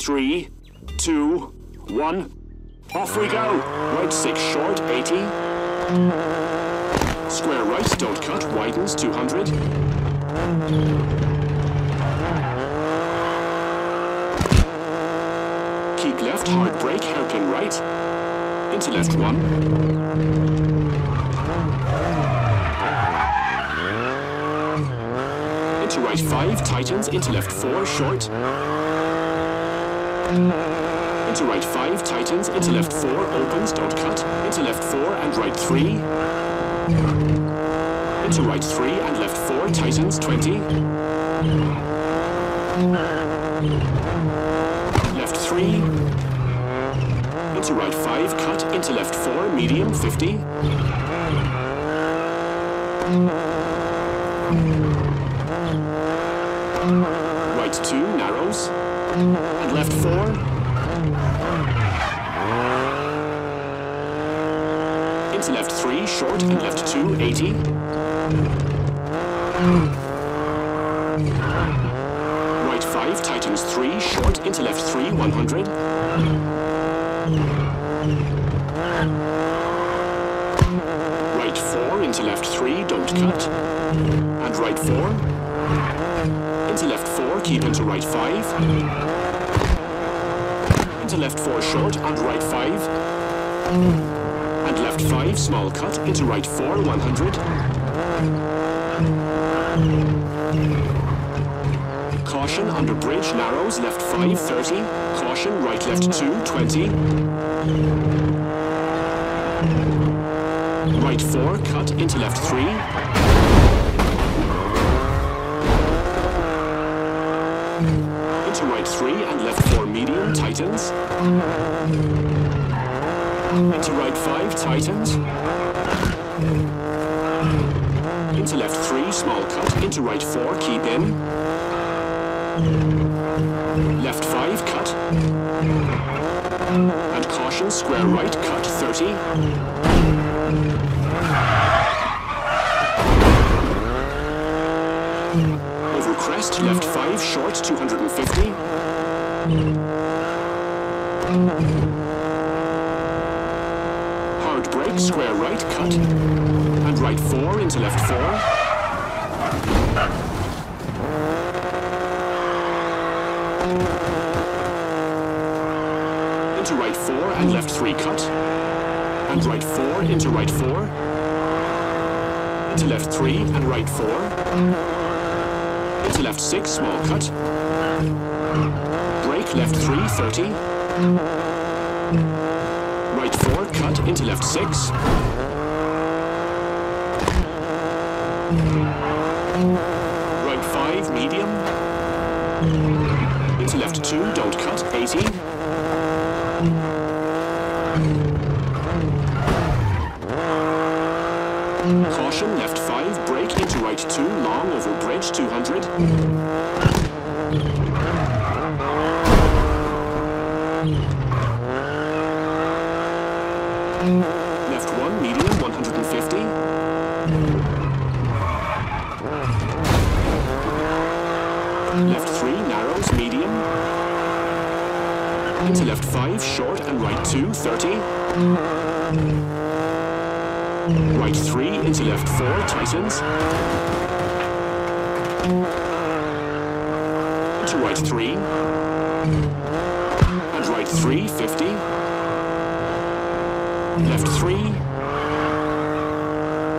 3, 2, 1. Off we go. Road 6 short, 80. Square right, don't cut, widens, 200. Keep left, hard brake, hairpin right. Into left 1. Into right 5, tightens, into left 4, short. Into right 5, tightens, into left 4, opens, don't cut, into left 4 and right 3. Into right 3 and left 4, tightens, 20. Left 3. Into right 5, cut, into left 4, medium, 50. Right 2, narrows, and left 4. Into left 3, short, and left 2, 80. Right 5, tightens 3, short, into left 3, 100. Right 4, into left 3, don't cut. And right 4. Into left 4, keep into right 5. Into left 4, short, and right 5. And left 5, small cut, into right 4, 100. Caution, under bridge, narrows, left 5, 30. Caution, right, left 2, 20. Right 4, cut, into left 3. Into right 3 and left 4, medium, tightens. Into right 5, tightens. Into left 3, small cut. Into right 4, keep in. Left 5, cut. And caution, square right, cut, 30. Over crest, left 5, short, 250. Brake, square right, cut, and right 4 into left 4. Into right 4 and left 3, cut, and right 4 into right 4. Into left 3 and right 4. Into left 6, small cut. Brake, left 3, 30. Right 4, cut, into left 6. Right 5, medium. Into left 2, don't cut, 80. Caution, left 5, brake, into right 2, long, over bridge, 200. Left 1, medium, 150. Left 3, narrows, medium. Into left 5, short, and right 2, 30. Right 3, into left 4, tightens. Into right 3. And right 3, 50. Left 3.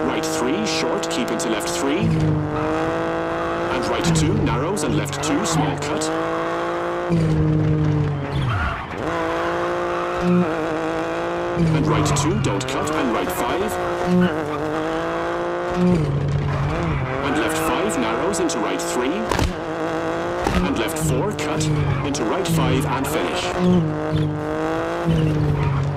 Right 3, short, keep into left 3. And right 2, narrows, and left 2, small cut. And right 2, don't cut, and right 5. And left 5, narrows, into right 3. And left 4, cut, into right 5, and finish.